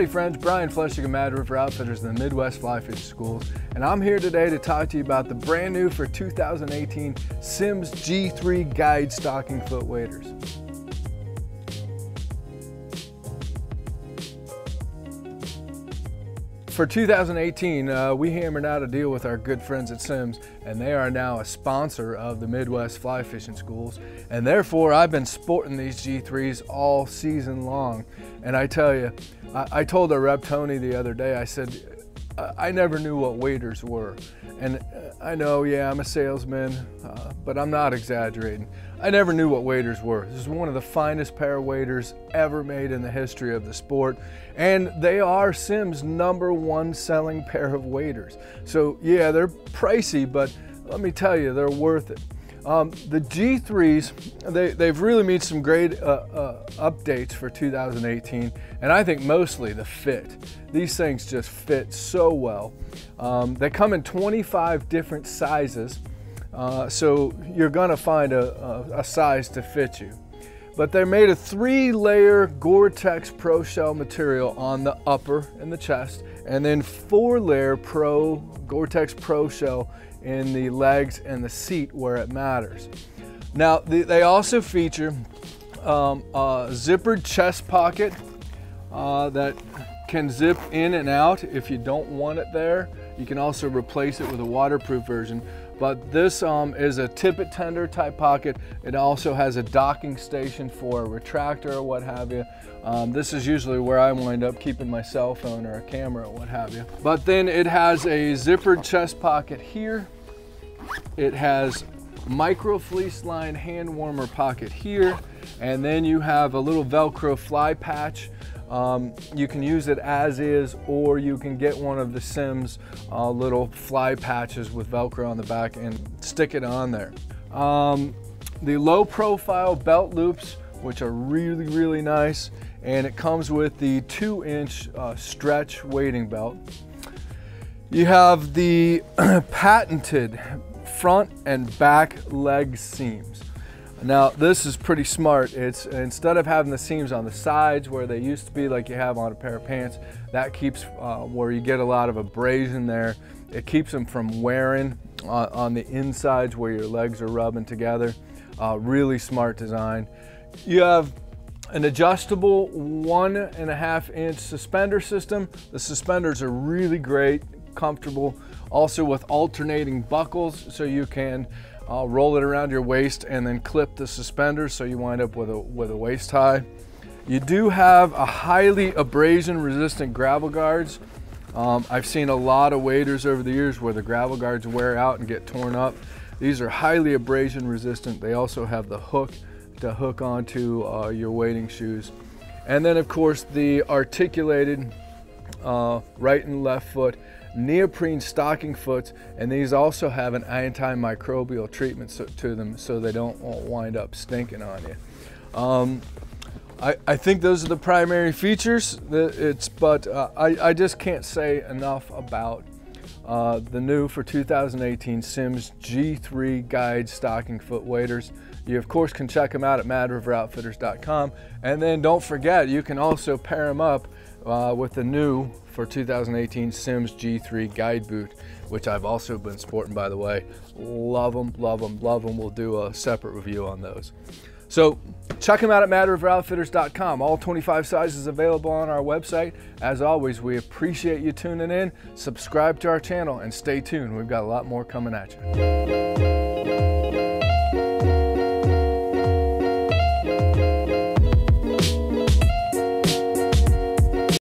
Howdy friends, Brian Flechsig of Mad River Outfitters and the Midwest Fly Fish School, and I'm here today to talk to you about the brand new for 2018 Simms G3 Guide Stocking Foot Waders. For 2018, we hammered out a deal with our good friends at Simms, and they are now a sponsor of the Midwest Fly Fishing Schools, and therefore I've been sporting these G3s all season long. And I tell you, I told our rep Tony the other day, I said, I never knew what waders were. And I know, yeah, I'm a salesman, but I'm not exaggerating. I never knew what waders were. This is one of the finest pair of waders ever made in the history of the sport. And they are Simms' #1 selling pair of waders. So yeah, they're pricey, but let me tell you, they're worth it. The G3s, they've really made some great updates for 2018, and I think mostly the fit. These things just fit so well. They come in 25 different sizes, so you're gonna find a size to fit you. But they're made of 3-layer Gore-Tex Pro Shell material on the upper and the chest, and then 4-layer Gore-Tex Pro Shell in the legs and the seat where it matters. Now, they also feature a zippered chest pocket that can zip in and out if you don't want it there. You can also replace it with a waterproof version. But this is a tippet tender type pocket. It also has a docking station for a retractor or what have you. This is usually where I wind up keeping my cell phone or a camera or what have you. But then it has a zippered chest pocket here. It has micro fleece lined hand warmer pocket here. And then you have a little Velcro fly patch. You can use it as is, or you can get one of the Simms little fly patches with Velcro on the back and stick it on there. The low profile belt loops, which are really, really nice, and it comes with the 2-inch stretch wading belt. You have the patented front and back leg seams. Now, this is pretty smart. It's instead of having the seams on the sides where they used to be like you have on a pair of pants, that keeps where you get a lot of abrasion there. It keeps them from wearing on the insides where your legs are rubbing together. Really smart design. You have an adjustable 1.5-inch suspender system. The suspenders are really great, comfortable. Also with alternating buckles, so you can roll it around your waist and then clip the suspenders, so you wind up with a waist high. You do have a highly abrasion resistant gravel guards. I've seen a lot of waders over the years where the gravel guards wear out and get torn up. These are highly abrasion resistant. They also have the hook to hook onto your wading shoes. And then of course the articulated right and left foot neoprene stocking foots, and these also have an antimicrobial treatment to them, so they don't wind up stinking on you. I think those are the primary features. I just can't say enough about the new for 2018 Simms G3 Guide Stocking Foot Waders. You of course can check them out at madriveroutfitters.com, and then don't forget you can also pair them up with the new for 2018 Simms G3 Guide Boot, which I've also been sporting, by the way. Love them, love them, love them. We'll do a separate review on those. So check them out at madriveroutfitters.com. All 25 sizes available on our website. As always, we appreciate you tuning in. Subscribe to our channel and stay tuned. We've got a lot more coming at you.